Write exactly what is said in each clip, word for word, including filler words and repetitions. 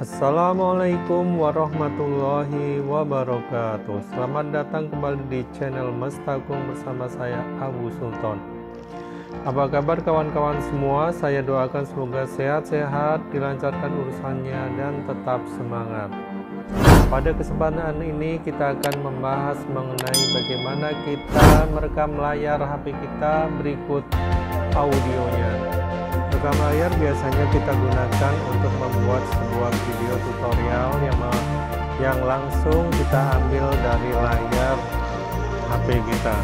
Assalamualaikum warahmatullahi wabarakatuh. Selamat datang kembali di channel Mestakung bersama saya Abu Sultan. Apa kabar kawan-kawan semua? Saya doakan semoga sehat-sehat, dilancarkan urusannya, dan tetap semangat. Pada kesempatan ini kita akan membahas mengenai bagaimana kita merekam layar H P kita berikut audionya. Rekam layar biasanya kita gunakan untuk membuat sebuah video tutorial yang yang langsung kita ambil dari layar H P kita.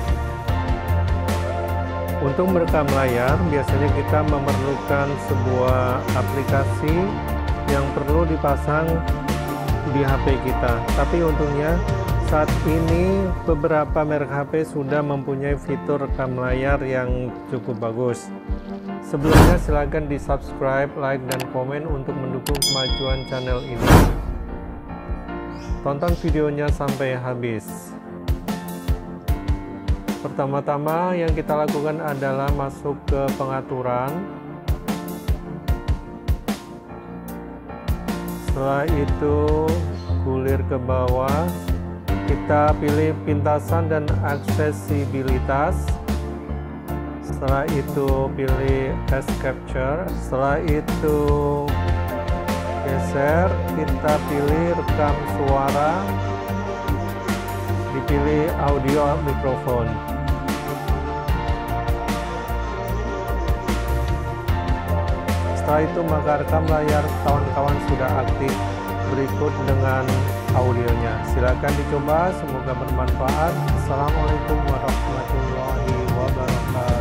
Untuk merekam layar biasanya kita memerlukan sebuah aplikasi yang perlu dipasang di H P kita. Tapi untungnya saat ini beberapa merek H P sudah mempunyai fitur rekam layar yang cukup bagus. Sebelumnya silahkan di subscribe, like, dan komen untuk mendukung kemajuan channel ini. Tonton videonya sampai habis. Pertama-tama yang kita lakukan adalah masuk ke pengaturan. Setelah itu gulir ke bawah. Kita pilih pintasan dan aksesibilitas. Setelah itu pilih as capture. Setelah itu geser, kita pilih rekam suara, dipilih audio mikrofon. Setelah itu maka rekam layar kawan-kawan sudah aktif. Berikut dengan audionya, silakan dicoba, semoga bermanfaat. Assalamualaikum warahmatullahi wabarakatuh.